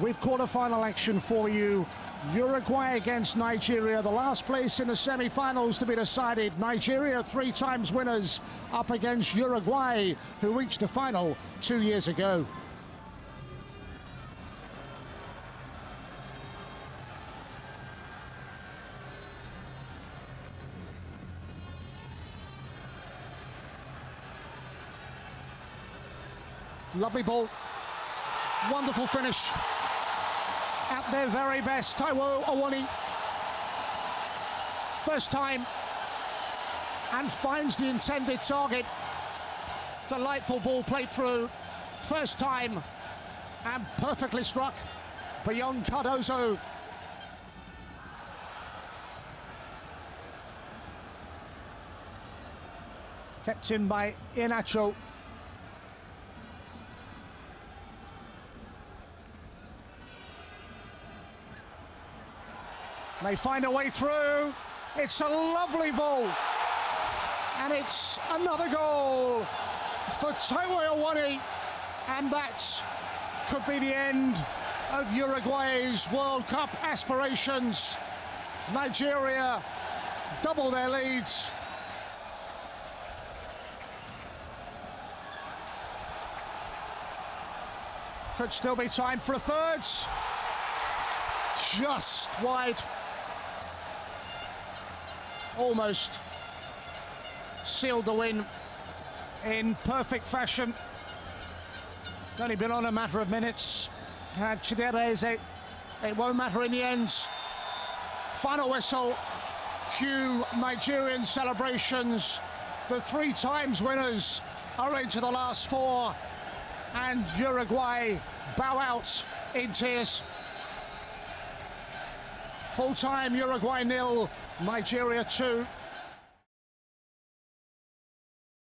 We've quarterfinal action for you. Uruguay against Nigeria, the last place in the semi-finals to be decided. Nigeria, three times winners, up against Uruguay, who reached the final 2 years ago. Lovely ball, wonderful finish. At their very best, Taiwo Awoniyi, first time, and finds the intended target. Delightful ball played through, first time, and perfectly struck beyond Cardozo. Kept in by Inacho. They find a way through. It's a lovely ball. And it's another goal for Taiwo Awoniyi. And that could be the end of Uruguay's World Cup aspirations. Nigeria double their leads. Could still be time for a third. Just wide. Almost sealed the win in perfect fashion. It's only been on a matter of minutes. And Chidereze, it won't matter in the end. Final whistle, cue Nigerian celebrations. The three times winners are into the last four. And Uruguay bow out in tears. Full time, Uruguay 0, Nigeria 2.